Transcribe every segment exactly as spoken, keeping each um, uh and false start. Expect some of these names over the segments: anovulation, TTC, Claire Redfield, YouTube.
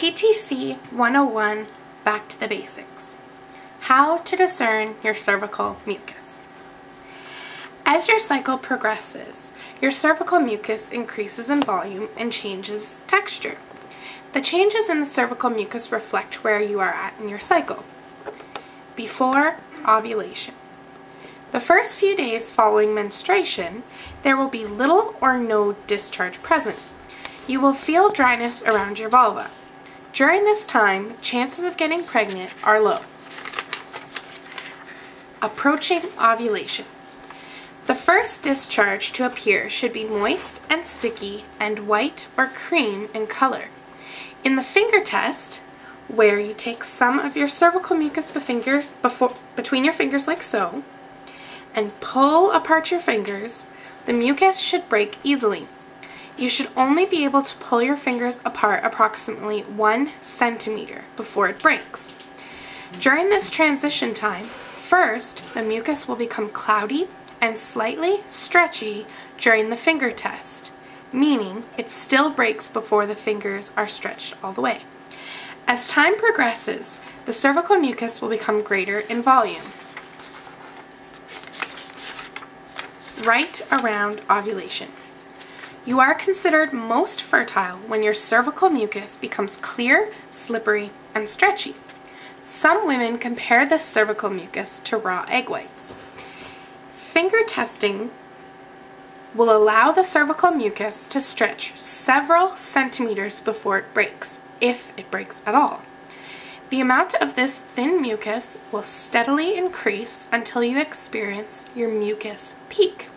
T T C one oh one, Back to the Basics. How to discern your cervical mucus. As your cycle progresses, your cervical mucus increases in volume and changes texture. The changes in the cervical mucus reflect where you are at in your cycle. Before ovulation. The first few days following menstruation, there will be little or no discharge present. You will feel dryness around your vulva. During this time, chances of getting pregnant are low. Approaching ovulation. The first discharge to appear should be moist and sticky and white or cream in color. In the finger test, where you take some of your cervical mucus fingers before, between your fingers like so, and pull apart your fingers, the mucus should break easily. You should only be able to pull your fingers apart approximately one centimeter before it breaks. During this transition time, first, the mucus will become cloudy and slightly stretchy during the finger test, meaning it still breaks before the fingers are stretched all the way. As time progresses, the cervical mucus will become greater in volume, right around ovulation. You are considered most fertile when your cervical mucus becomes clear, slippery, and stretchy. Some women compare this cervical mucus to raw egg whites. Finger testing will allow the cervical mucus to stretch several centimeters before it breaks, if it breaks at all. The amount of this thin mucus will steadily increase until you experience your mucus peak.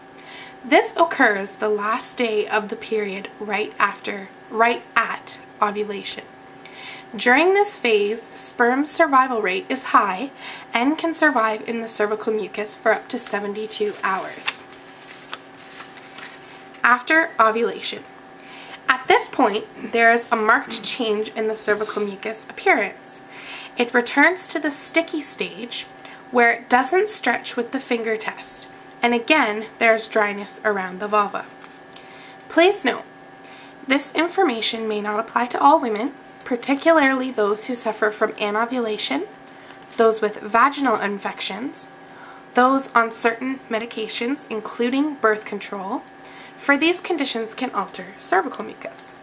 This occurs the last day of the period right after, right at ovulation. During this phase, sperm survival rate is high and can survive in the cervical mucus for up to seventy-two hours. After ovulation. At this point, there is a marked change in the cervical mucus appearance. It returns to the sticky stage, where it doesn't stretch with the finger test. And again, there's dryness around the vulva. Please note, this information may not apply to all women, particularly those who suffer from anovulation, those with vaginal infections, those on certain medications, including birth control, for these conditions can alter cervical mucus.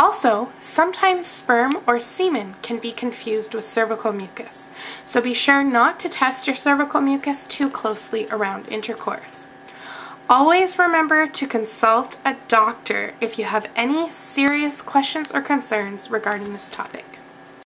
Also, sometimes sperm or semen can be confused with cervical mucus, so be sure not to test your cervical mucus too closely around intercourse. Always remember to consult a doctor if you have any serious questions or concerns regarding this topic.